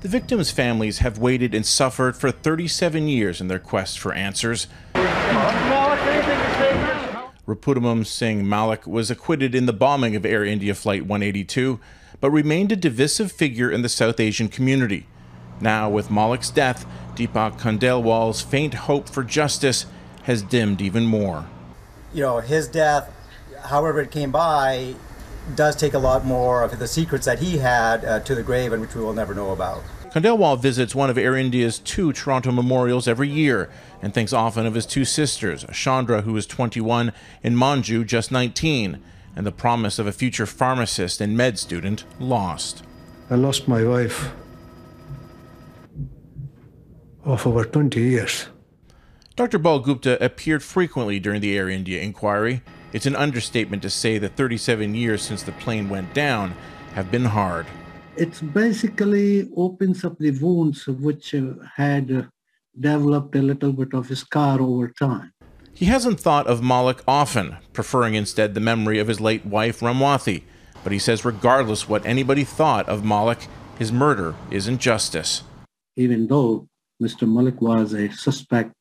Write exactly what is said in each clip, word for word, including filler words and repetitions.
The victims' families have waited and suffered for thirty-seven years in their quest for answers. Ripudiman Singh Malik was acquitted in the bombing of Air India Flight one eighty-two, but remained a divisive figure in the South Asian community. Now, with Malik's death, Deepak Khandelwal's faint hope for justice has dimmed even more. You know, his death, however it came by, does take a lot more of the secrets that he had uh, to the grave, and which we will never know about. Khandelwal visits one of Air India's two Toronto memorials every year and thinks often of his two sisters, Chandra, who is twenty-one, and Manju, just nineteen, and the promise of a future pharmacist and med student lost. I lost my wife of over twenty years. Doctor Bal Gupta appeared frequently during the Air India inquiry. It's an understatement to say the thirty-seven years since the plane went down have been hard. It basically opens up the wounds which had developed a little bit of a scar over time. He hasn't thought of Malik often, preferring instead the memory of his late wife Ramwathi. But he says regardless what anybody thought of Malik, his murder is injustice. Even though Mister Malik was a suspect,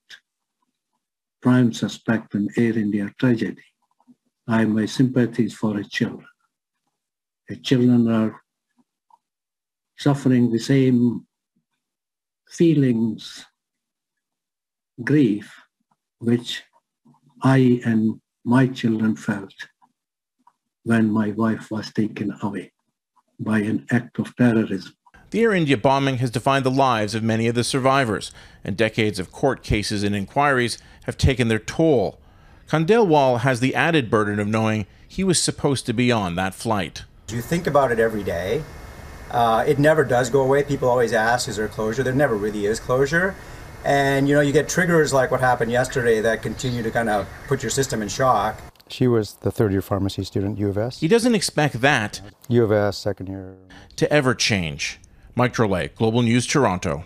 prime suspect in Air India tragedy, I have my sympathies for his children. His children are suffering the same feelings, grief, which I and my children felt when my wife was taken away by an act of terrorism. The Air India bombing has defined the lives of many of the survivors, and decades of court cases and inquiries have taken their toll. Khandelwal has the added burden of knowing he was supposed to be on that flight. You think about it every day. Uh, it never does go away. People always ask, is there closure? There never really is closure. And, you know, you get triggers like what happened yesterday that continue to kind of put your system in shock. She was the third-year pharmacy student, U of S. He doesn't expect that U of S, second year, to ever change. Mike Drolet, Global News, Toronto.